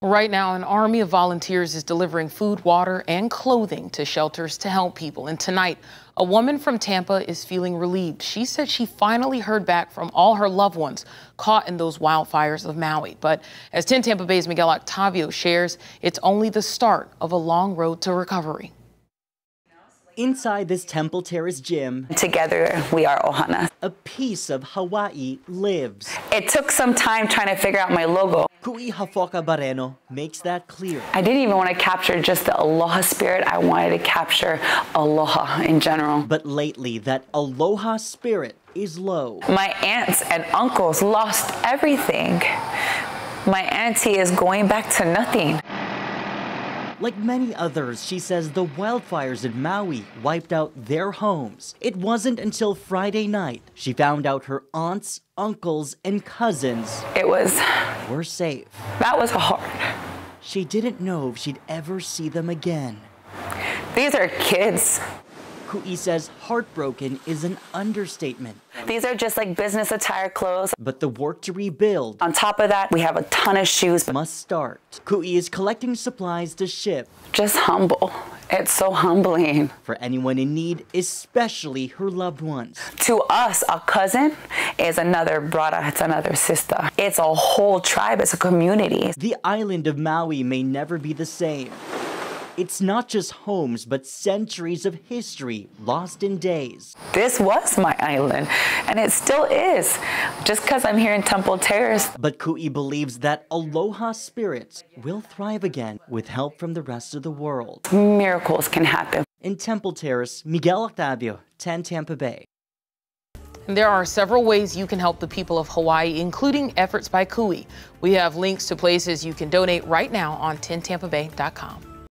Right now, an army of volunteers is delivering food, water, and clothing to shelters to help people. And tonight, a woman from Tampa is feeling relieved. She said she finally heard back from all her loved ones caught in those wildfires of Maui. But as 10 Tampa Bay's Miguel Octavio shares, it's only the start of a long road to recovery. Inside this Temple Terrace gym, together we are Ohana. A piece of Hawaii lives. It took some time trying to figure out my logo. Kui Hafoka-Barreno makes that clear. I didn't even want to capture just the aloha spirit. I wanted to capture aloha in general. But lately, that aloha spirit is low. My aunts and uncles lost everything. My auntie is going back to nothing. Like many others, she says the wildfires in Maui wiped out their homes. It wasn't until Friday night she found out her aunts, uncles, and cousins were safe. That was hard. She didn't know if she'd ever see them again. These are kids. Kui says heartbroken is an understatement. These are just like business attire clothes. But the work to rebuild, on top of that, we have a ton of shoes, must start. Kui is collecting supplies to ship. Just humble. It's so humbling. For anyone in need, especially her loved ones. To us, a cousin is another brother, it's another sister. It's a whole tribe, it's a community. The island of Maui may never be the same. It's not just homes, but centuries of history lost in days. This was my island, and it still is, just because I'm here in Temple Terrace. But Kui believes that aloha spirits will thrive again with help from the rest of the world. Miracles can happen. In Temple Terrace, Miguel Octavio, 10 Tampa Bay. There are several ways you can help the people of Hawaii, including efforts by Kui. We have links to places you can donate right now on 10tampabay.com.